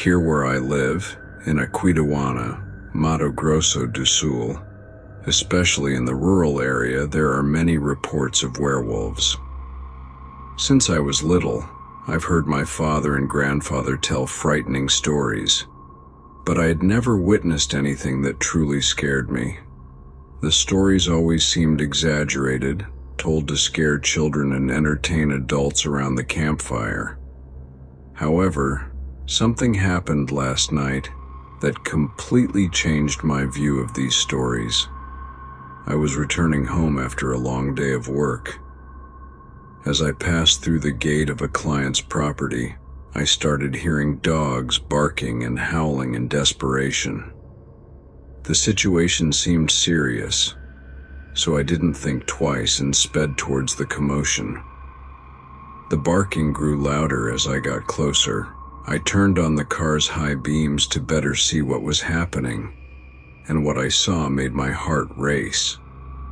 Here where I live, in Aquidauana, Mato Grosso do Sul, especially in the rural area, there are many reports of werewolves. Since I was little, I've heard my father and grandfather tell frightening stories, but I had never witnessed anything that truly scared me. The stories always seemed exaggerated, told to scare children and entertain adults around the campfire. However, something happened last night that completely changed my view of these stories. I was returning home after a long day of work. As I passed through the gate of a client's property, I started hearing dogs barking and howling in desperation. The situation seemed serious, so I didn't think twice and sped towards the commotion. The barking grew louder as I got closer. I turned on the car's high beams to better see what was happening, and what I saw made my heart race.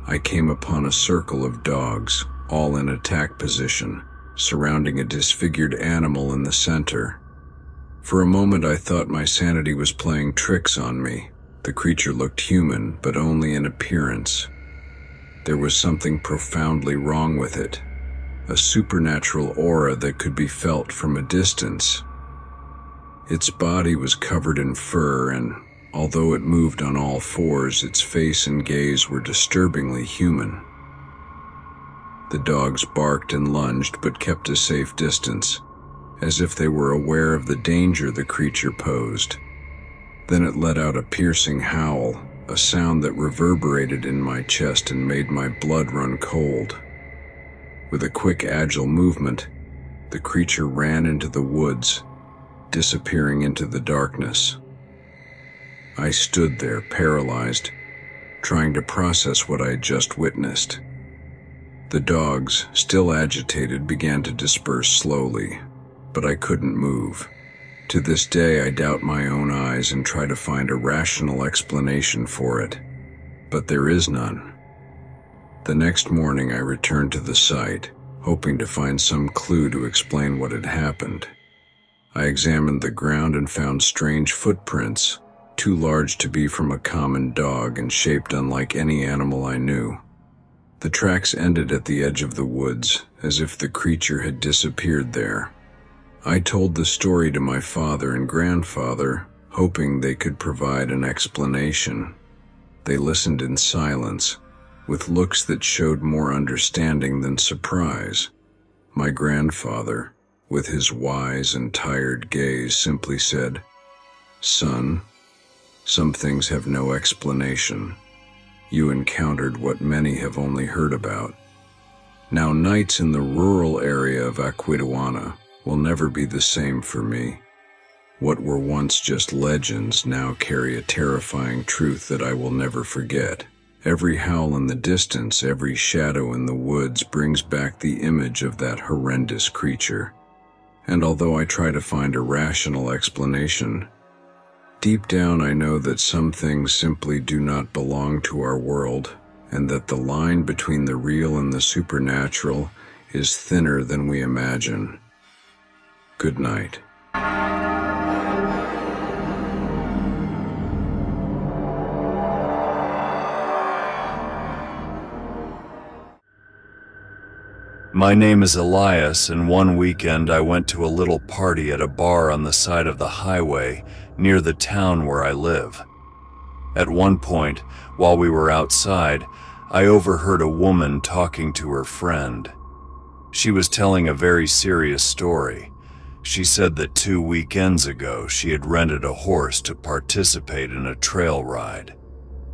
I came upon a circle of dogs, all in attack position, surrounding a disfigured animal in the center. For a moment I thought my sanity was playing tricks on me. The creature looked human, but only in appearance. There was something profoundly wrong with it, a supernatural aura that could be felt from a distance. Its body was covered in fur, and although it moved on all fours, its face and gaze were disturbingly human. The dogs barked and lunged but kept a safe distance, as if they were aware of the danger the creature posed. Then it let out a piercing howl, a sound that reverberated in my chest and made my blood run cold. With a quick, agile movement, the creature ran into the woods, disappearing into the darkness. I stood there, paralyzed, trying to process what I had just witnessed. The dogs, still agitated, began to disperse slowly, but I couldn't move. To this day, I doubt my own eyes and try to find a rational explanation for it, but there is none. The next morning, I returned to the site, hoping to find some clue to explain what had happened. I examined the ground and found strange footprints, too large to be from a common dog and shaped unlike any animal I knew. The tracks ended at the edge of the woods, as if the creature had disappeared there. I told the story to my father and grandfather, hoping they could provide an explanation. They listened in silence, with looks that showed more understanding than surprise. My grandfather, with his wise and tired gaze, simply said, "Son, some things have no explanation. You encountered what many have only heard about." Now, nights in the rural area of Aquidauana will never be the same for me. What were once just legends now carry a terrifying truth that I will never forget. Every howl in the distance, every shadow in the woods brings back the image of that horrendous creature. And although I try to find a rational explanation, deep down, I know that some things simply do not belong to our world, and that the line between the real and the supernatural is thinner than we imagine. Good night. My name is Elias, and one weekend I went to a little party at a bar on the side of the highway near the town where I live. At one point, while we were outside, I overheard a woman talking to her friend. She was telling a very serious story. She said that 2 weekends ago she had rented a horse to participate in a trail ride.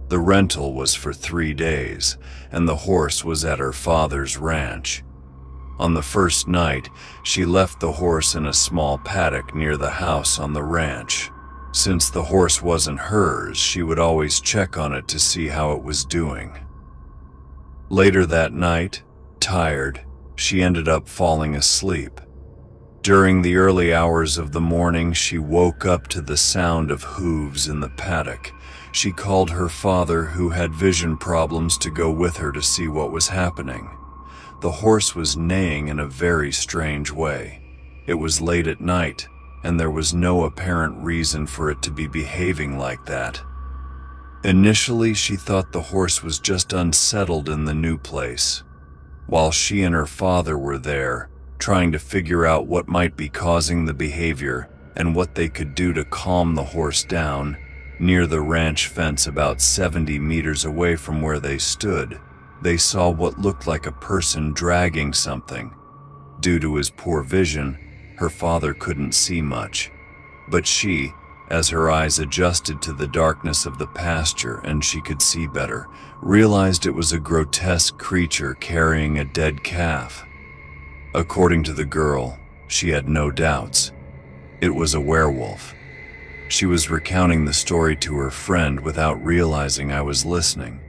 The rental was for 3 days, and the horse was at her father's ranch. On the first night, she left the horse in a small paddock near the house on the ranch. Since the horse wasn't hers, she would always check on it to see how it was doing. Later that night, tired, she ended up falling asleep. During the early hours of the morning, she woke up to the sound of hooves in the paddock. She called her father, who had vision problems, to go with her to see what was happening. The horse was neighing in a very strange way. It was late at night, and there was no apparent reason for it to be behaving like that. Initially, she thought the horse was just unsettled in the new place. While she and her father were there, trying to figure out what might be causing the behavior and what they could do to calm the horse down, near the ranch fence about 70 meters away from where they stood, they saw what looked like a person dragging something. Due to his poor vision, her father couldn't see much. But she, as her eyes adjusted to the darkness of the pasture and she could see better, realized it was a grotesque creature carrying a dead calf. According to the girl, she had no doubts. It was a werewolf. She was recounting the story to her friend without realizing I was listening.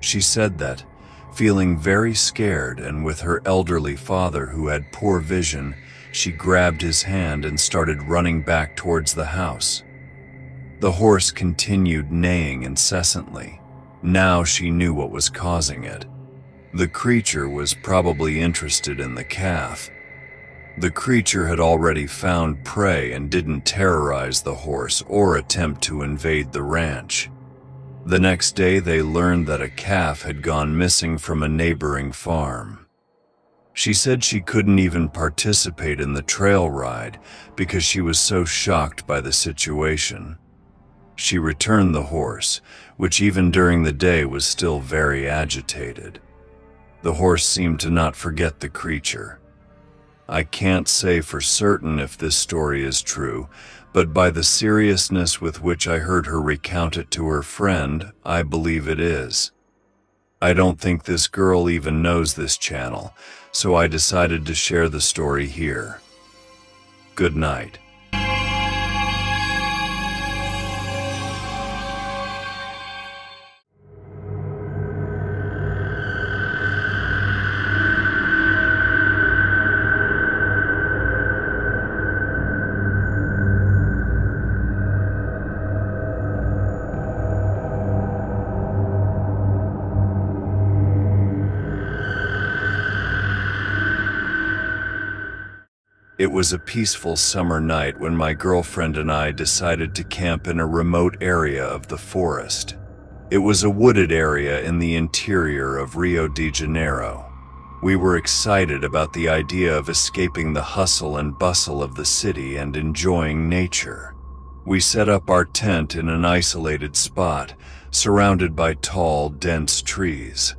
She said that, feeling very scared and with her elderly father who had poor vision, she grabbed his hand and started running back towards the house. The horse continued neighing incessantly. Now she knew what was causing it. The creature was probably interested in the calf. The creature had already found prey and didn't terrorize the horse or attempt to invade the ranch. The next day, they learned that a calf had gone missing from a neighboring farm. She said she couldn't even participate in the trail ride because she was so shocked by the situation. She returned the horse, which even during the day was still very agitated. The horse seemed to not forget the creature. I can't say for certain if this story is true, but by the seriousness with which I heard her recount it to her friend, I believe it is. I don't think this girl even knows this channel, so I decided to share the story here. Good night. It was a peaceful summer night when my girlfriend and I decided to camp in a remote area of the forest. It was a wooded area in the interior of Rio de Janeiro. We were excited about the idea of escaping the hustle and bustle of the city and enjoying nature. We set up our tent in an isolated spot, surrounded by tall, dense trees.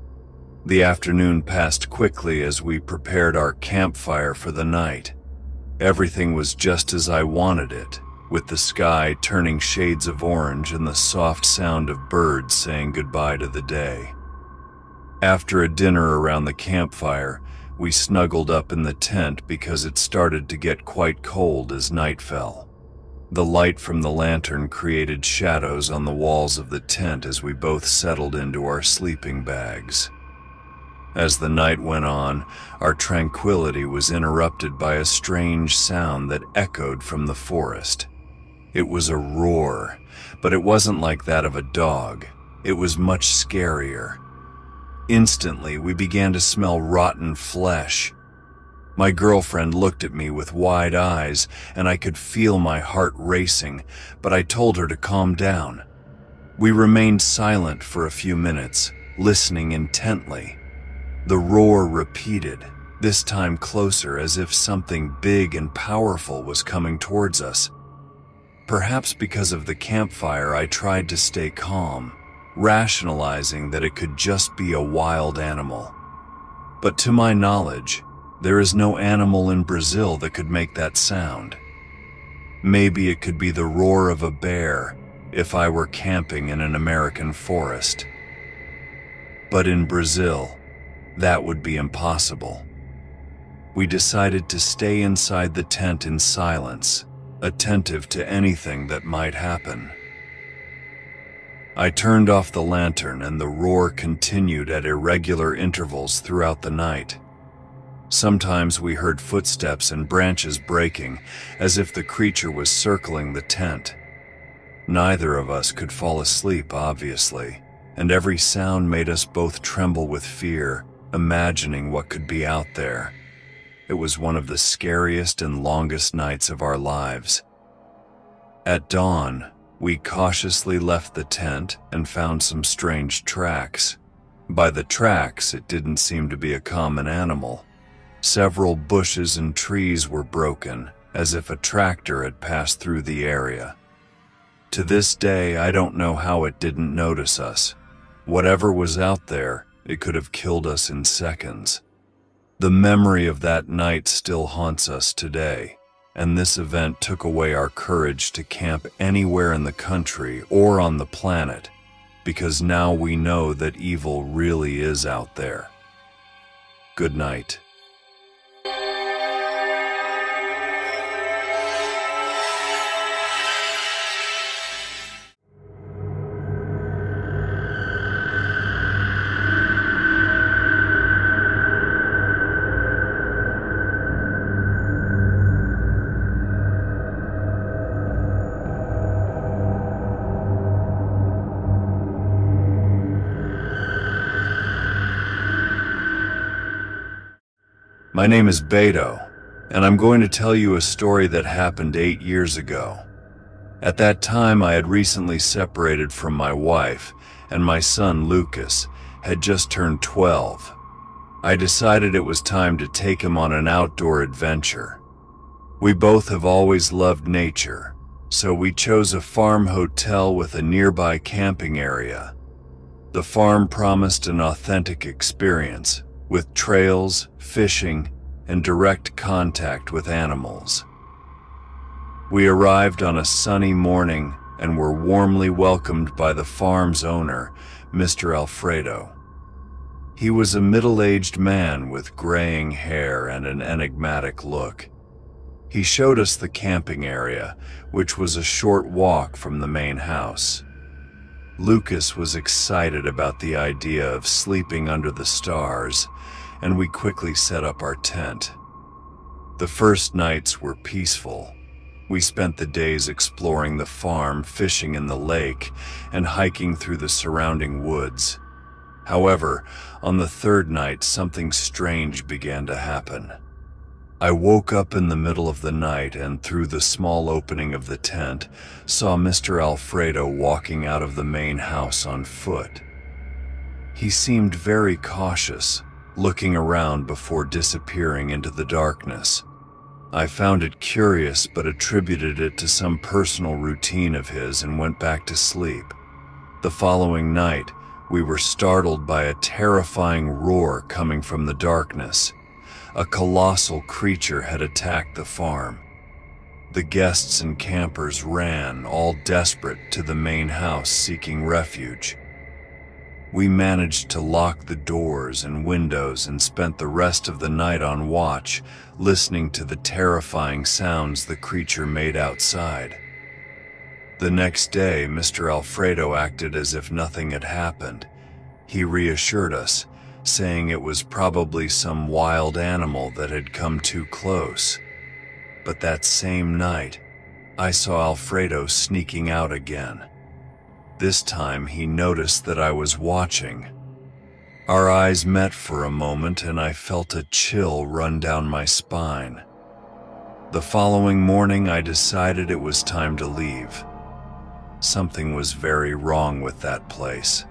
The afternoon passed quickly as we prepared our campfire for the night. Everything was just as I wanted it, with the sky turning shades of orange and the soft sound of birds saying goodbye to the day. After a dinner around the campfire, we snuggled up in the tent because it started to get quite cold as night fell. The light from the lantern created shadows on the walls of the tent as we both settled into our sleeping bags. As the night went on, our tranquility was interrupted by a strange sound that echoed from the forest. It was a roar, but it wasn't like that of a dog. It was much scarier. Instantly, we began to smell rotten flesh. My girlfriend looked at me with wide eyes, and I could feel my heart racing, but I told her to calm down. We remained silent for a few minutes, listening intently. The roar repeated, this time closer, as if something big and powerful was coming towards us. Perhaps because of the campfire, I tried to stay calm, rationalizing that it could just be a wild animal. But to my knowledge, there is no animal in Brazil that could make that sound. Maybe it could be the roar of a bear if I were camping in an American forest. But in Brazil, that would be impossible. We decided to stay inside the tent in silence, attentive to anything that might happen. I turned off the lantern and the roar continued at irregular intervals throughout the night. Sometimes we heard footsteps and branches breaking, as if the creature was circling the tent. Neither of us could fall asleep, obviously, and every sound made us both tremble with fear, imagining what could be out there. It was one of the scariest and longest nights of our lives. At dawn, we cautiously left the tent and found some strange tracks. By the tracks, it didn't seem to be a common animal. Several bushes and trees were broken, as if a tractor had passed through the area. To this day, I don't know how it didn't notice us. Whatever was out there, it could have killed us in seconds. The memory of that night still haunts us today, and this event took away our courage to camp anywhere in the country or on the planet, because now we know that evil really is out there. Good night. My name is Beto, and I'm going to tell you a story that happened 8 years ago. At that time, I had recently separated from my wife, and my son, Lucas, had just turned 12. I decided it was time to take him on an outdoor adventure. We both have always loved nature, so we chose a farm hotel with a nearby camping area. The farm promised an authentic experience, with trails, fishing, and direct contact with animals. We arrived on a sunny morning and were warmly welcomed by the farm's owner, Mr. Alfredo. He was a middle-aged man with graying hair and an enigmatic look. He showed us the camping area, which was a short walk from the main house. Lucas was excited about the idea of sleeping under the stars, and we quickly set up our tent. The first nights were peaceful. We spent the days exploring the farm, fishing in the lake, and hiking through the surrounding woods. However, on the third night, something strange began to happen. I woke up in the middle of the night and, through the small opening of the tent, saw Mr. Alfredo walking out of the main house on foot. He seemed very cautious, looking around before disappearing into the darkness. I found it curious but attributed it to some personal routine of his and went back to sleep. The following night, we were startled by a terrifying roar coming from the darkness. A colossal creature had attacked the farm. The guests and campers ran, all desperate, to the main house seeking refuge. We managed to lock the doors and windows and spent the rest of the night on watch, listening to the terrifying sounds the creature made outside. The next day, Mr. Alfredo acted as if nothing had happened. He reassured us, saying it was probably some wild animal that had come too close. But that same night, I saw Alfredo sneaking out again. This time he noticed that I was watching. Our eyes met for a moment and I felt a chill run down my spine. The following morning I decided it was time to leave. Something was very wrong with that place.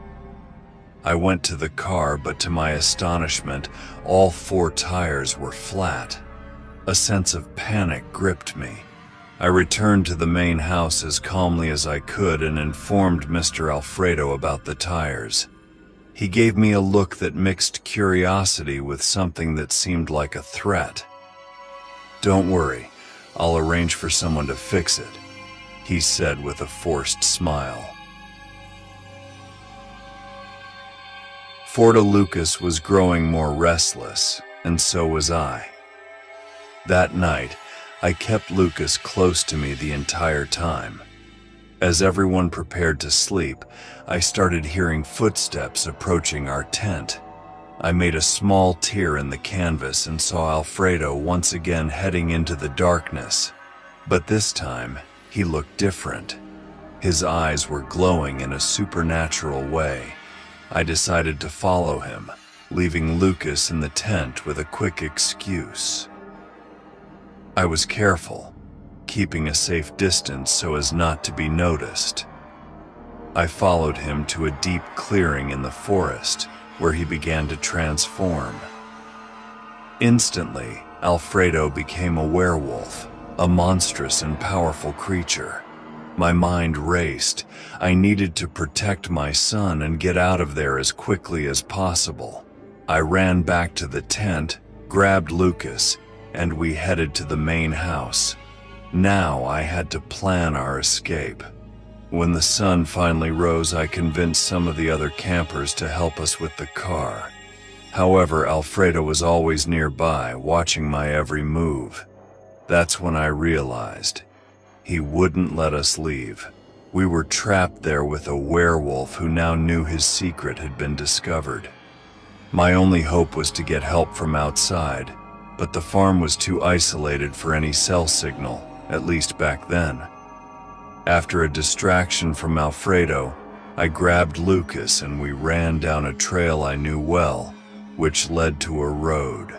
I went to the car, but to my astonishment, all four tires were flat. A sense of panic gripped me. I returned to the main house as calmly as I could and informed Mr. Alfredo about the tires. He gave me a look that mixed curiosity with something that seemed like a threat. "Don't worry, I'll arrange for someone to fix it," he said with a forced smile. Forta Lucas was growing more restless, and so was I. That night, I kept Lucas close to me the entire time. As everyone prepared to sleep, I started hearing footsteps approaching our tent. I made a small tear in the canvas and saw Alfredo once again heading into the darkness. But this time, he looked different. His eyes were glowing in a supernatural way. I decided to follow him, leaving Lucas in the tent with a quick excuse. I was careful, keeping a safe distance so as not to be noticed. I followed him to a deep clearing in the forest, where he began to transform. Instantly, Alfredo became a werewolf, a monstrous and powerful creature. My mind raced. I needed to protect my son and get out of there as quickly as possible. I ran back to the tent, grabbed Lucas, and we headed to the main house. Now I had to plan our escape. When the sun finally rose, I convinced some of the other campers to help us with the car. However, Alfredo was always nearby, watching my every move. That's when I realized he wouldn't let us leave. We were trapped there with a werewolf who now knew his secret had been discovered. My only hope was to get help from outside, but the farm was too isolated for any cell signal, at least back then. After a distraction from Alfredo, I grabbed Lucas and we ran down a trail I knew well, which led to a road.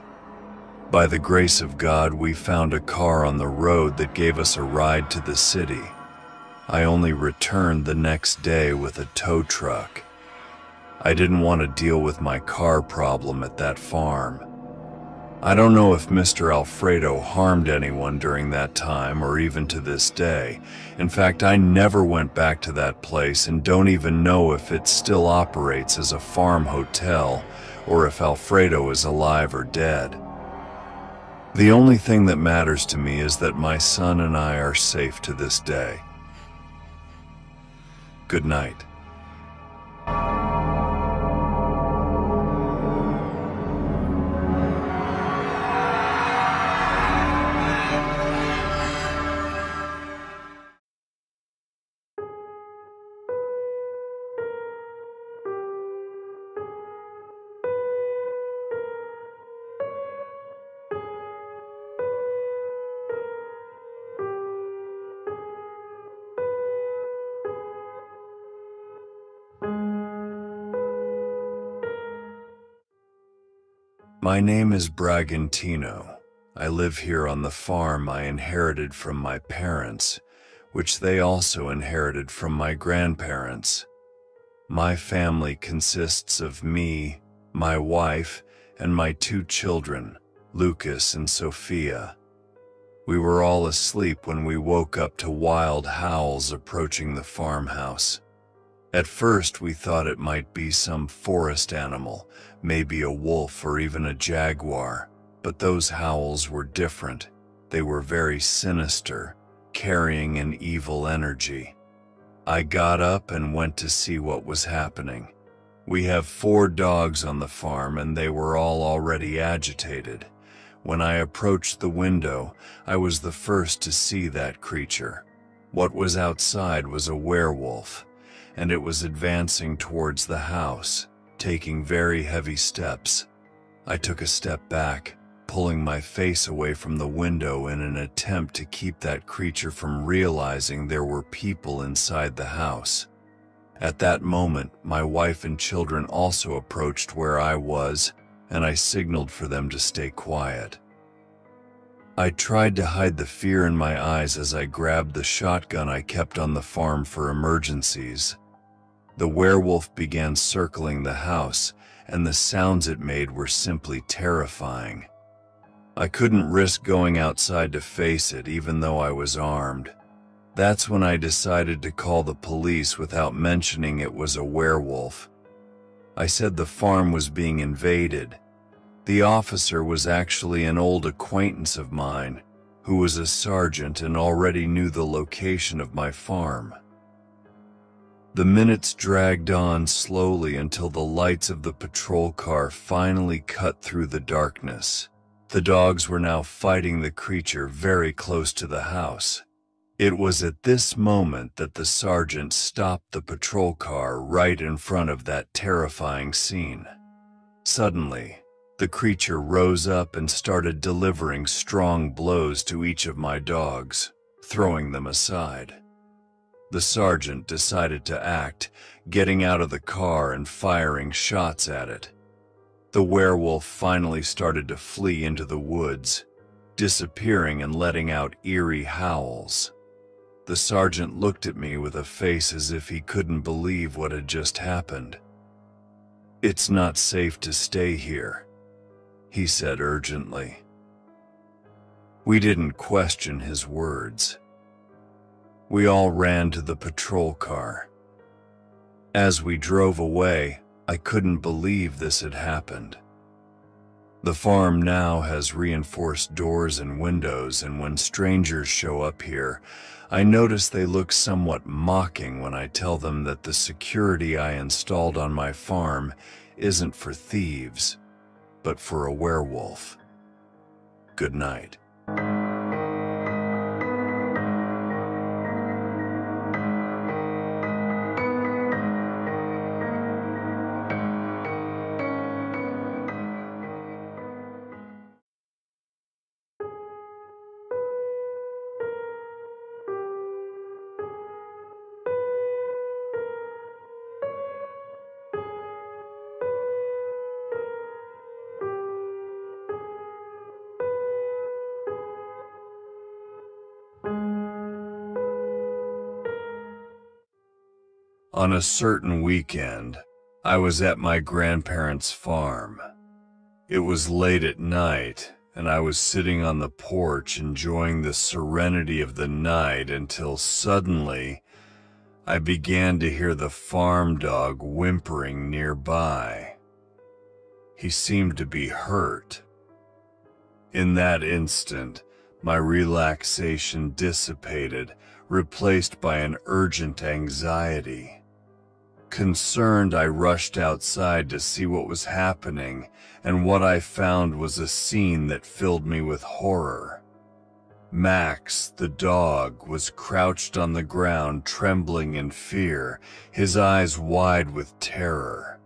By the grace of God, we found a car on the road that gave us a ride to the city. I only returned the next day with a tow truck. I didn't want to deal with my car problem at that farm. I don't know if Mr. Alfredo harmed anyone during that time or even to this day. In fact, I never went back to that place and don't even know if it still operates as a farm hotel or if Alfredo is alive or dead. The only thing that matters to me is that my son and I are safe to this day. Good night. My name is Bragantino. I live here on the farm I inherited from my parents, which they also inherited from my grandparents. My family consists of me, my wife, and my two children, Lucas and Sophia. We were all asleep when we woke up to wild howls approaching the farmhouse. At first, we thought it might be some forest animal, maybe a wolf or even a jaguar, but those howls were different. They were very sinister, carrying an evil energy. I got up and went to see what was happening. We have 4 dogs on the farm and they were all already agitated. When I approached the window, I was the first to see that creature. What was outside was a werewolf, and it was advancing towards the house, taking very heavy steps. I took a step back, pulling my face away from the window in an attempt to keep that creature from realizing there were people inside the house. At that moment, my wife and children also approached where I was, and I signaled for them to stay quiet. I tried to hide the fear in my eyes as I grabbed the shotgun I kept on the farm for emergencies. The werewolf began circling the house, and the sounds it made were simply terrifying. I couldn't risk going outside to face it, even though I was armed. That's when I decided to call the police without mentioning it was a werewolf. I said the farm was being invaded. The officer was actually an old acquaintance of mine, who was a sergeant and already knew the location of my farm. The minutes dragged on slowly until the lights of the patrol car finally cut through the darkness. The dogs were now fighting the creature very close to the house. It was at this moment that the sergeant stopped the patrol car right in front of that terrifying scene. Suddenly, the creature rose up and started delivering strong blows to each of my dogs, throwing them aside. The sergeant decided to act, getting out of the car and firing shots at it. The werewolf finally started to flee into the woods. disappearing and letting out eerie howls. The sergeant looked at me with a face as if he couldn't believe what had just happened. "It's not safe to stay here," he said urgently. We didn't question his words. We all ran to the patrol car. As we drove away, I couldn't believe this had happened. The farm now has reinforced doors and windows, and when strangers show up here, I notice they look somewhat mocking when I tell them that the security I installed on my farm isn't for thieves, but for a werewolf. Good night. On a certain weekend, I was at my grandparents' farm. It was late at night, and I was sitting on the porch enjoying the serenity of the night until suddenly, I began to hear the farm dog whimpering nearby. He seemed to be hurt. In that instant, my relaxation dissipated, replaced by an urgent anxiety. Concerned, I rushed outside to see what was happening, and what I found was a scene that filled me with horror. Max, the dog, was crouched on the ground, trembling in fear, his eyes wide with terror.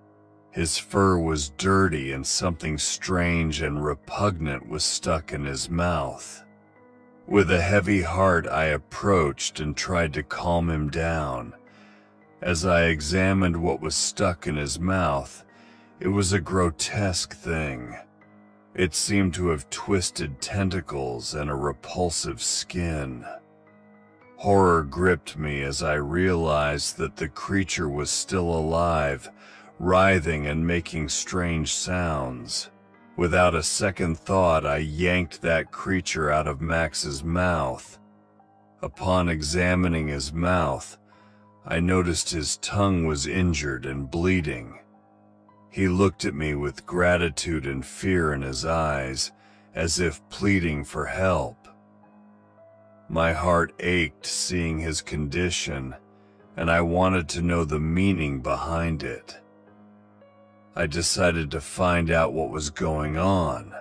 His fur was dirty, and something strange and repugnant was stuck in his mouth. With a heavy heart, I approached and tried to calm him down. As I examined what was stuck in his mouth, it was a grotesque thing. It seemed to have twisted tentacles and a repulsive skin. Horror gripped me as I realized that the creature was still alive, writhing and making strange sounds. Without a second thought, I yanked that creature out of Max's mouth. Upon examining his mouth, I noticed his tongue was injured and bleeding. He looked at me with gratitude and fear in his eyes, as if pleading for help. My heart ached seeing his condition, and I wanted to know the meaning behind it. I decided to find out what was going on.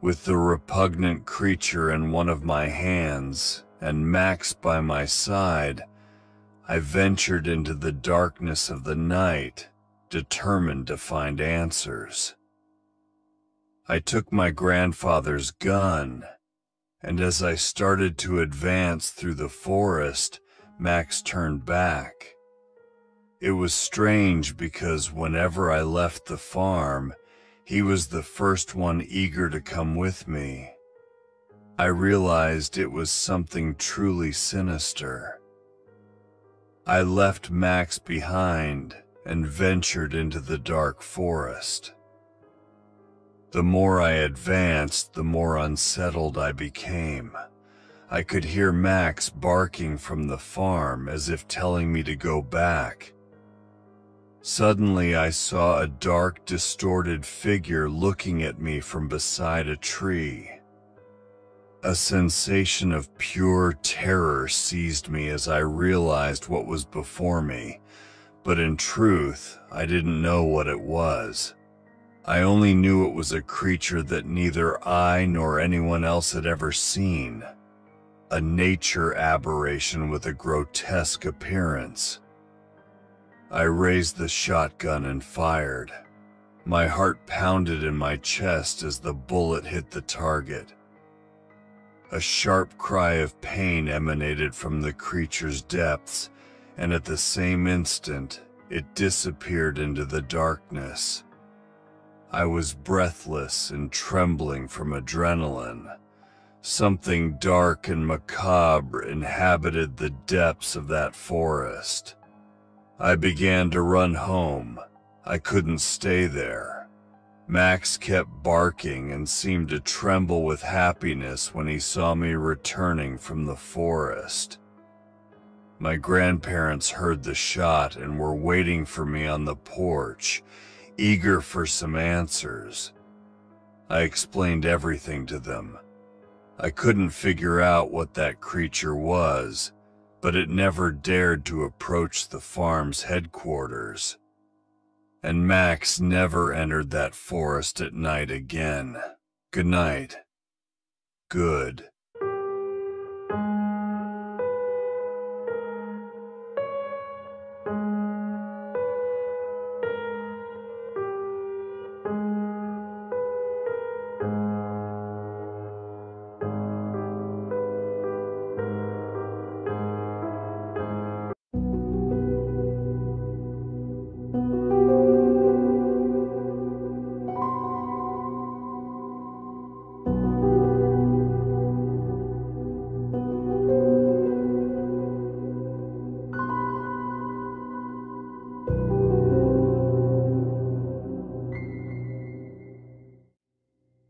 With the repugnant creature in one of my hands and Max by my side, I ventured into the darkness of the night, determined to find answers. I took my grandfather's gun, and as I started to advance through the forest, Max turned back. It was strange because whenever I left the farm, he was the first one eager to come with me. I realized it was something truly sinister. I left Max behind and ventured into the dark forest. The more I advanced, the more unsettled I became. I could hear Max barking from the farm as if telling me to go back. Suddenly, I saw a dark, distorted figure looking at me from beside a tree. A sensation of pure terror seized me as I realized what was before me, but in truth, I didn't know what it was. I only knew it was a creature that neither I nor anyone else had ever seen. A nature aberration with a grotesque appearance. I raised the shotgun and fired. My heart pounded in my chest as the bullet hit the target. A sharp cry of pain emanated from the creature's depths, and at the same instant, it disappeared into the darkness. I was breathless and trembling from adrenaline, Something dark and macabre inhabited the depths of that forest. I began to run home. I couldn't stay there. Max kept barking and seemed to tremble with happiness when he saw me returning from the forest. My grandparents heard the shot and were waiting for me on the porch, eager for some answers. I explained everything to them. I couldn't figure out what that creature was, but it never dared to approach the farm's headquarters. And Max never entered that forest at night again. Good night. Good.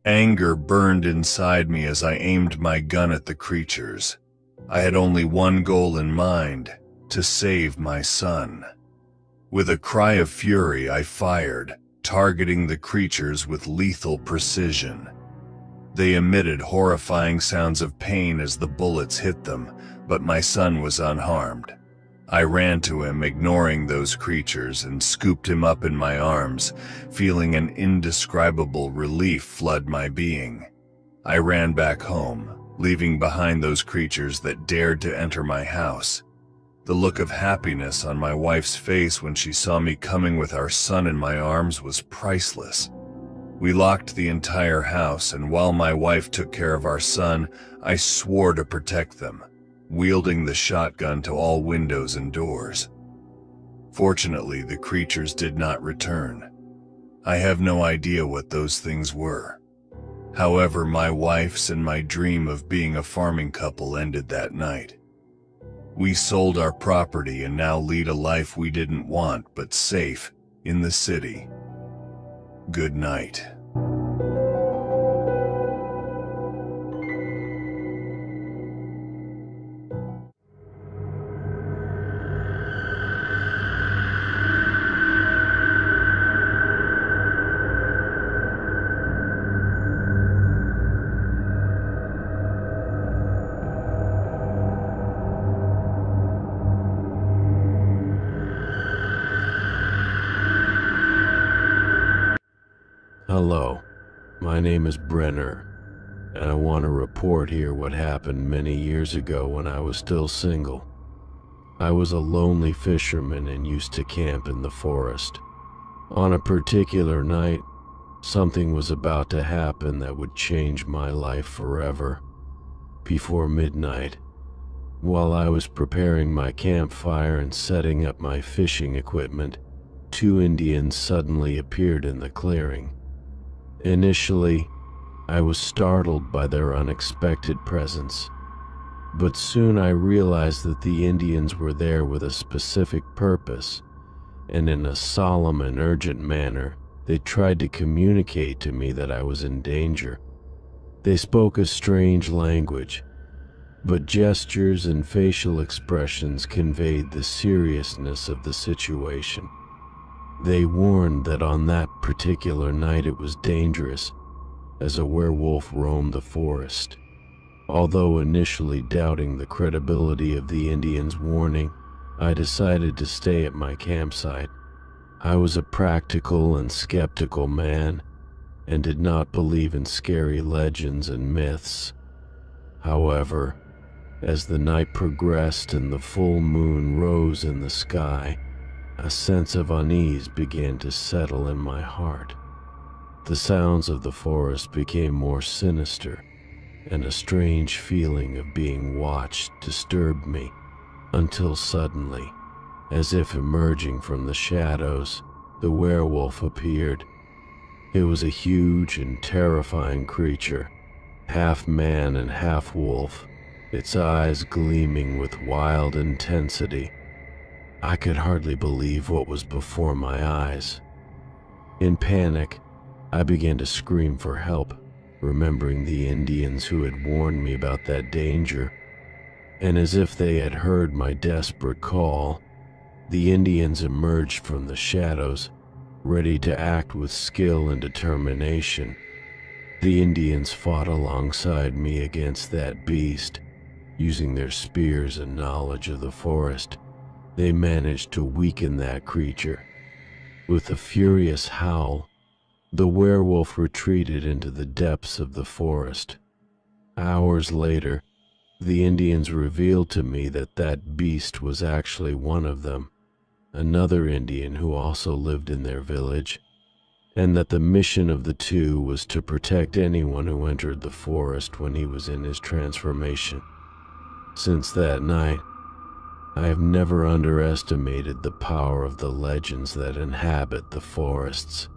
Anger burned inside me as I aimed my gun at the creatures. I had only one goal in mind, to save my son. With a cry of fury, I fired, targeting the creatures with lethal precision. They emitted horrifying sounds of pain as the bullets hit them, but my son was unharmed. I ran to him, ignoring those creatures, and scooped him up in my arms, feeling an indescribable relief flood my being. I ran back home, leaving behind those creatures that dared to enter my house. The look of happiness on my wife's face when she saw me coming with our son in my arms was priceless. We locked the entire house, and while my wife took care of our son, I swore to protect them, wielding the shotgun to all windows and doors. Fortunately, the creatures did not return. I have no idea what those things were. However, my wife's and my dream of being a farming couple ended that night. We sold our property and now lead a life we didn't want, but safe, in the city. Good night. Hello, my name is Brenner, and I want to report here what happened many years ago when I was still single. I was a lonely fisherman and used to camp in the forest. On a particular night, something was about to happen that would change my life forever. Before midnight, while I was preparing my campfire and setting up my fishing equipment, two Indians suddenly appeared in the clearing. Initially, I was startled by their unexpected presence, but soon I realized that the Indians were there with a specific purpose, and in a solemn and urgent manner, they tried to communicate to me that I was in danger. They spoke a strange language, but gestures and facial expressions conveyed the seriousness of the situation. They warned that on that particular night it was dangerous, as a werewolf roamed the forest. Although initially doubting the credibility of the Indians' warning, I decided to stay at my campsite. I was a practical and skeptical man, and did not believe in scary legends and myths. However, as the night progressed and the full moon rose in the sky, a sense of unease began to settle in my heart. The sounds of the forest became more sinister, and a strange feeling of being watched disturbed me, until suddenly, as if emerging from the shadows, the werewolf appeared. It was a huge and terrifying creature, half man and half wolf, its eyes gleaming with wild intensity. I could hardly believe what was before my eyes. In panic, I began to scream for help, remembering the Indians who had warned me about that danger. And as if they had heard my desperate call, the Indians emerged from the shadows, ready to act with skill and determination. The Indians fought alongside me against that beast, using their spears and knowledge of the forest. They managed to weaken that creature. With a furious howl, the werewolf retreated into the depths of the forest. Hours later, the Indians revealed to me that that beast was actually one of them, another Indian who also lived in their village, and that the mission of the two was to protect anyone who entered the forest when he was in his transformation. Since that night, I have never underestimated the power of the legends that inhabit the forests.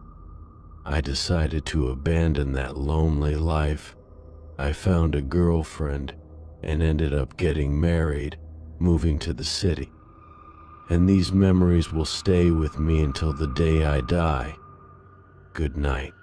I decided to abandon that lonely life. I found a girlfriend and ended up getting married, moving to the city. And these memories will stay with me until the day I die. Good night.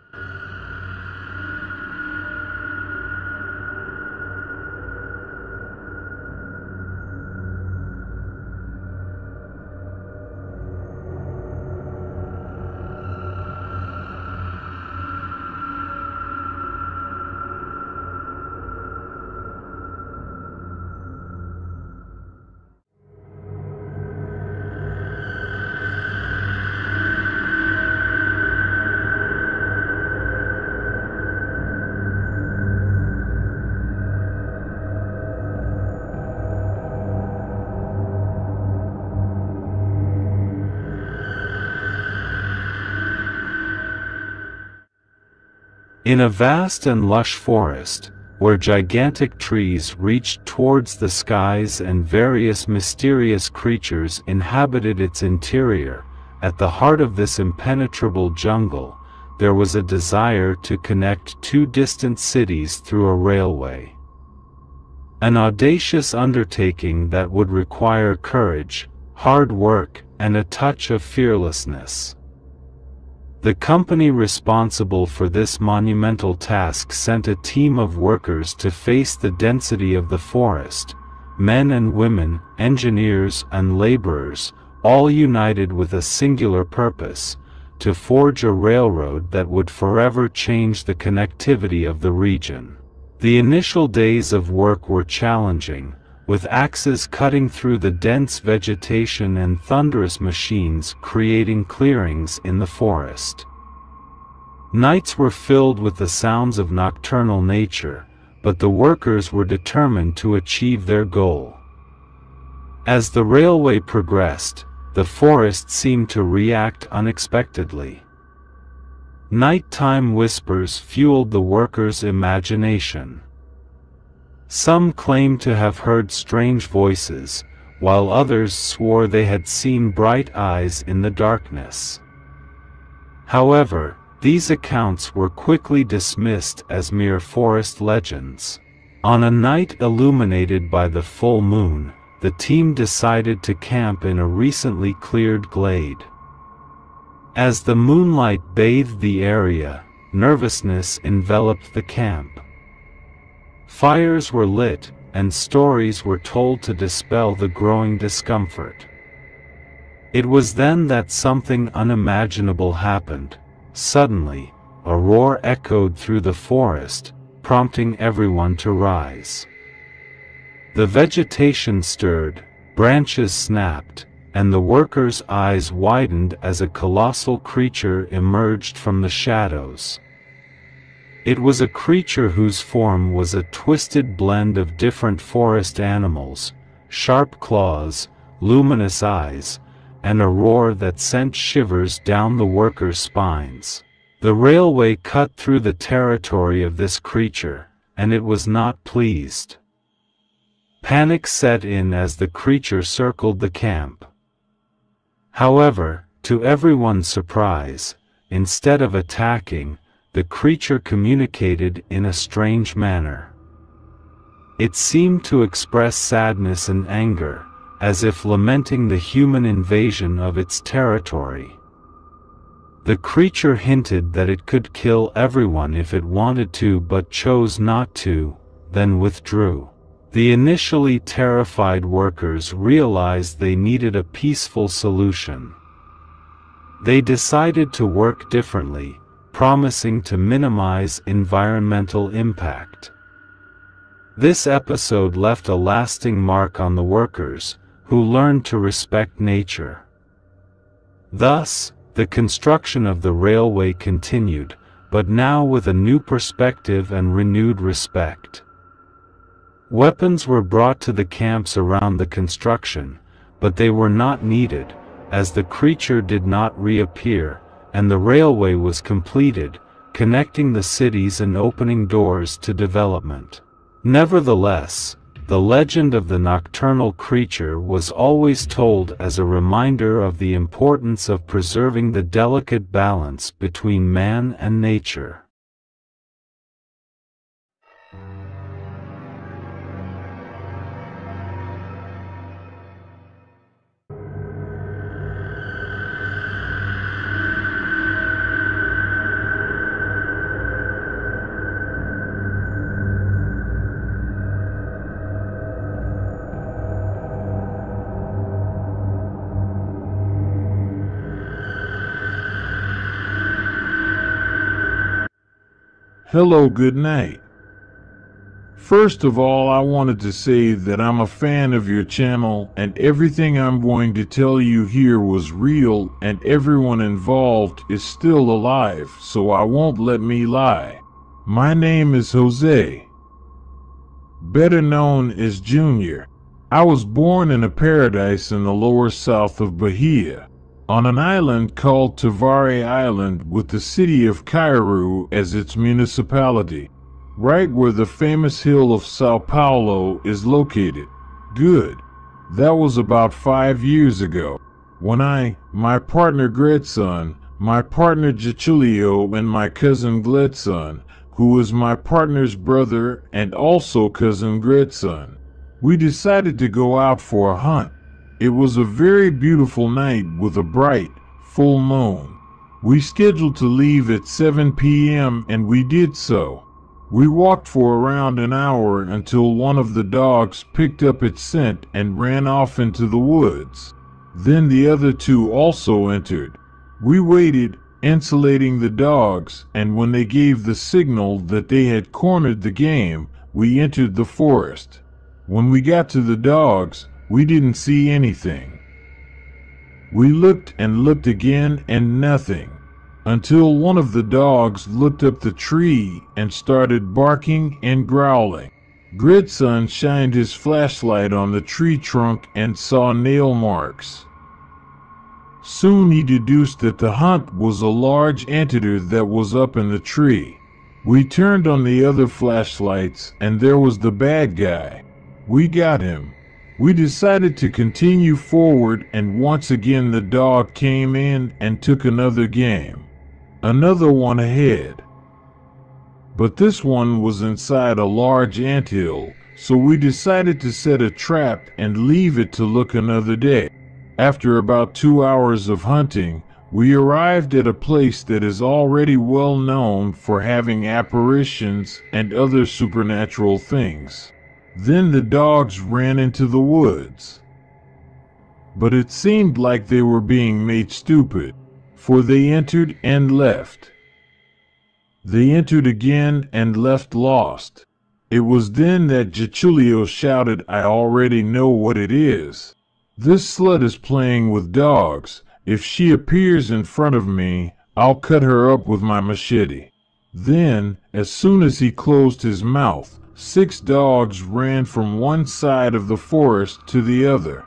In a vast and lush forest, where gigantic trees reached towards the skies and various mysterious creatures inhabited its interior, at the heart of this impenetrable jungle, there was a desire to connect two distant cities through a railway. An audacious undertaking that would require courage, hard work, and a touch of fearlessness. The company responsible for this monumental task sent a team of workers to face the density of the forest, men and women, engineers and laborers, all united with a singular purpose, to forge a railroad that would forever change the connectivity of the region. The initial days of work were challenging, with axes cutting through the dense vegetation and thunderous machines creating clearings in the forest. Nights were filled with the sounds of nocturnal nature, but the workers were determined to achieve their goal. As the railway progressed, the forest seemed to react unexpectedly. Nighttime whispers fueled the workers' imagination. Some claimed to have heard strange voices, while others swore they had seen bright eyes in the darkness. However, these accounts were quickly dismissed as mere forest legends. On a night illuminated by the full moon, the team decided to camp in a recently cleared glade. As the moonlight bathed the area, nervousness enveloped the camp. Fires were lit, and stories were told to dispel the growing discomfort. It was then that something unimaginable happened. Suddenly, a roar echoed through the forest, prompting everyone to rise. The vegetation stirred, branches snapped, and the workers' eyes widened as a colossal creature emerged from the shadows. It was a creature whose form was a twisted blend of different forest animals, sharp claws, luminous eyes, and a roar that sent shivers down the workers' spines. The railway cut through the territory of this creature, and it was not pleased. Panic set in as the creature circled the camp. However, to everyone's surprise, instead of attacking, the creature communicated in a strange manner. It seemed to express sadness and anger, as if lamenting the human invasion of its territory. The creature hinted that it could kill everyone if it wanted to but chose not to, then withdrew. The initially terrified workers realized they needed a peaceful solution. They decided to work differently, promising to minimize environmental impact. This episode left a lasting mark on the workers, who learned to respect nature. Thus, the construction of the railway continued, but now with a new perspective and renewed respect. Weapons were brought to the camps around the construction, but they were not needed, as the creature did not reappear, and the railway was completed, connecting the cities and opening doors to development. Nevertheless, the legend of the nocturnal creature was always told as a reminder of the importance of preserving the delicate balance between man and nature. Hello, good night. First of all, I wanted to say that I'm a fan of your channel, and everything I'm going to tell you here was real, and everyone involved is still alive, so I won't let me lie. My name is Jose, better known as Junior. I was born in a paradise in the lower south of Bahia, on an island called Tavare Island, with the city of Cairo as its municipality, right where the famous hill of Sao Paulo is located. Good. That was about 5 years ago, when I, my partner Gretson, my partner Giaculio, and my cousin Gledson, who is my partner's brother and also cousin Gretson, we decided to go out for a hunt. It was a very beautiful night with a bright, full moon. We scheduled to leave at 7 p.m. and we did so. We walked for around an hour until one of the dogs picked up its scent and ran off into the woods. Then the other two also entered. We waited, insulating the dogs, and when they gave the signal that they had cornered the game, we entered the forest. When we got to the dogs, we didn't see anything. We looked and looked again and nothing, until one of the dogs looked up the tree and started barking and growling. Gretson shined his flashlight on the tree trunk and saw nail marks. Soon he deduced that the hunt was a large anteater that was up in the tree. We turned on the other flashlights and there was the bad guy. We got him. We decided to continue forward, and once again the dog came in and took another game. Another one ahead. But this one was inside a large anthill, so we decided to set a trap and leave it to look another day. After about 2 hours of hunting, we arrived at a place that is already well known for having apparitions and other supernatural things. Then the dogs ran into the woods. But it seemed like they were being made stupid, for they entered and left. They entered again and left lost. It was then that Giaculio shouted, "I already know what it is. This slut is playing with dogs. If she appears in front of me, I'll cut her up with my machete." Then, as soon as he closed his mouth, 6 dogs ran from one side of the forest to the other.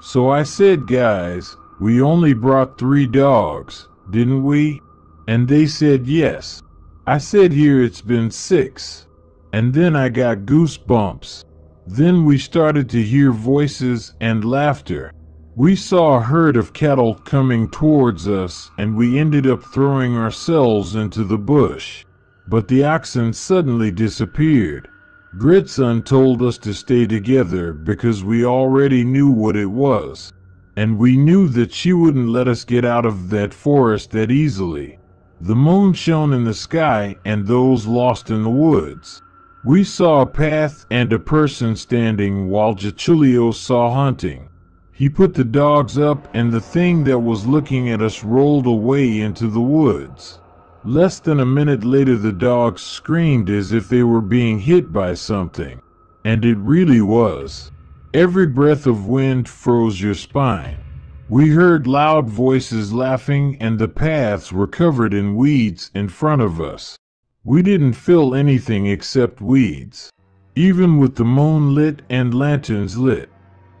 So I said, "Guys, we only brought 3 dogs, didn't we?" And they said yes. I said, "Here it's been 6. And then I got goosebumps. Then we started to hear voices and laughter. We saw a herd of cattle coming towards us, and we ended up throwing ourselves into the bush. but the accent suddenly disappeared. Gretson told us to stay together because we already knew what it was, and we knew that she wouldn't let us get out of that forest that easily. The moon shone in the sky and those lost in the woods. We saw a path and a person standing while Giaculio saw hunting. He put the dogs up and the thing that was looking at us rolled away into the woods. Less than a minute later the dogs screamed as if they were being hit by something. And it really was. Every breath of wind froze your spine. We heard loud voices laughing and the paths were covered in weeds in front of us. We didn't feel anything except weeds, even with the moon lit and lanterns lit.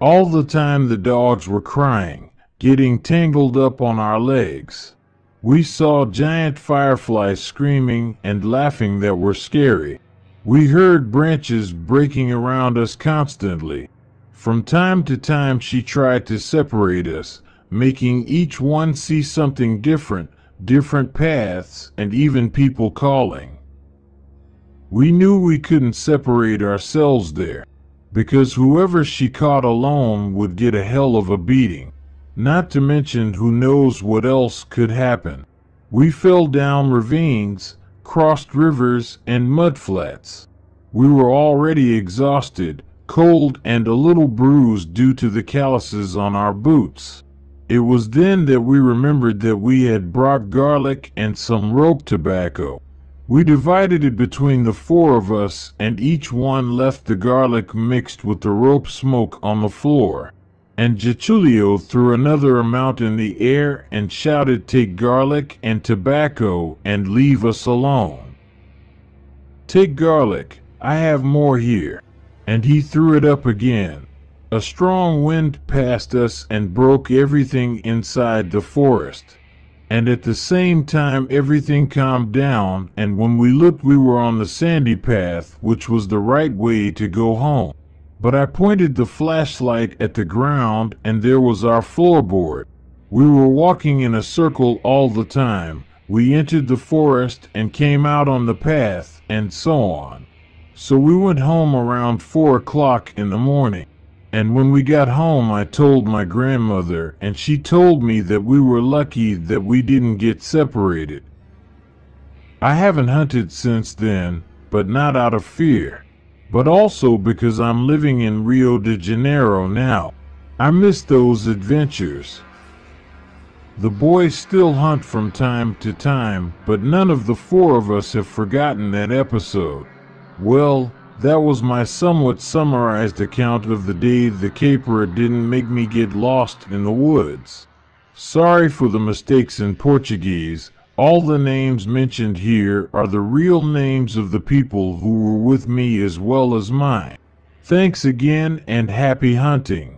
All the time the dogs were crying, getting tangled up on our legs. We saw giant fireflies screaming and laughing that were scary. We heard branches breaking around us constantly. From time to time she tried to separate us, making each one see something different, different paths, and even people calling. We knew we couldn't separate ourselves there, because whoever she caught alone would get a hell of a beating, not to mention who knows what else could happen. We fell down ravines, crossed rivers, and mudflats. We were already exhausted, cold and a little bruised due to the calluses on our boots. It was then that we remembered that we had brought garlic and some rope tobacco. We divided it between the four of us, and each one left the garlic mixed with the rope smoke on the floor. And Giaculio threw another amount in the air and shouted, "Take garlic and tobacco and leave us alone. Take garlic, I have more here." And he threw it up again. A strong wind passed us and broke everything inside the forest. And at the same time everything calmed down, and when we looked we were on the sandy path, which was the right way to go home. But I pointed the flashlight at the ground and there was our floorboard. We were walking in a circle all the time. We entered the forest and came out on the path, and so on. So we went home around 4 o'clock in the morning, and when we got home I told my grandmother, and she told me that we were lucky that we didn't get separated. I haven't hunted since then, but not out of fear, but also because I'm living in Rio de Janeiro now. I miss those adventures. The boys still hunt from time to time, but none of the four of us have forgotten that episode. Well, that was my somewhat summarized account of the day the caper didn't make me get lost in the woods. Sorry for the mistakes in Portuguese. All the names mentioned here are the real names of the people who were with me as well as mine. Thanks again and happy hunting.